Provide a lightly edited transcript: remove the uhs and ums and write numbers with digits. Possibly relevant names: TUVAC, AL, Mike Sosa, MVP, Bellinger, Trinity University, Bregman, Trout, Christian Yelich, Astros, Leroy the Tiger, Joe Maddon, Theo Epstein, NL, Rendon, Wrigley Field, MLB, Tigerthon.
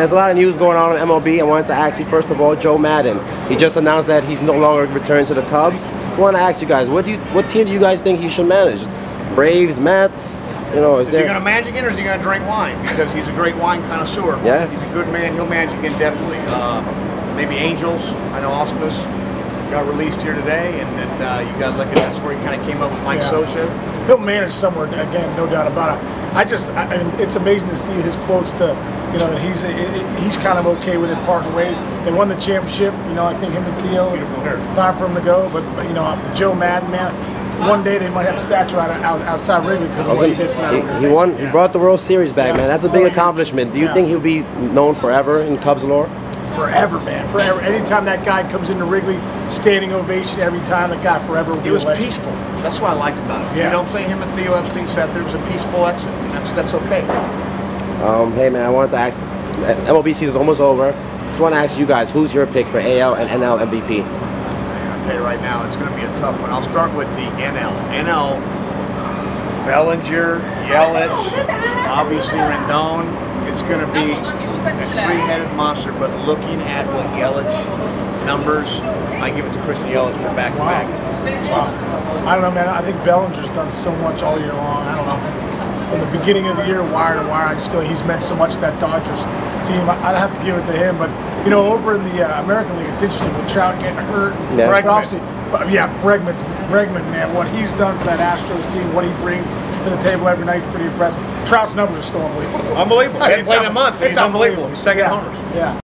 There's a lot of news going on in MLB. I wanted to ask you, first of all, Joe Maddon. He just announced that he's no longer returning to the Cubs. I want to ask you guys, what team do you guys think he should manage? Braves, Mets? You know, is he going to manage again, or is he going to drink wine? Because he's a great wine connoisseur. Yeah. He's a good man. He'll manage again, definitely. Maybe Angels. I know Osmus got released here today, and then you got to look at that's where he kind of came up with Mike Sosa. He'll manage somewhere again, no doubt about it. I mean, it's amazing to see his quotes to, you know, that he's kind of okay with it parting ways. They won the championship, you know. I think him and Theo, it's time for him to go. But you know, Joe Maddon, man. One day they might have a statue outside Wrigley because of what he did for that organization. He brought the World Series back, man. That's a big accomplishment. Do you think he'll be known forever in Cubs lore? Forever, man. Forever. Anytime that guy comes into Wrigley, standing ovation every time. That guy forever will be a legend. It was peaceful. That's what I liked about it. Yeah. You know what I'm saying? Him and Theo Epstein sat there. It was a peaceful exit. And that's okay. Hey, man, I wanted to ask, MLB season is almost over. Just want to ask you guys, who's your pick for AL and NL MVP? Right now, it's going to be a tough one. I'll start with the NL. NL, Bellinger, Yelich, obviously Rendon. It's going to be a three-headed monster, but looking at what Yelich numbers, I give it to Christian Yelich for back-to-back. Wow. I don't know, man. I think Bellinger's done so much all year long. I don't know. From the beginning of the year, wire to wire, I just feel like he's meant so much to that Dodgers team. I'd have to give it to him, but you know, over in the American League, it's interesting with Trout getting hurt. Yeah. Bregman, man, what he's done for that Astros team, what he brings to the table every night is pretty impressive. Trout's numbers are still unbelievable. Unbelievable. I mean, he played a month. It's unbelievable. He's second homers. Yeah.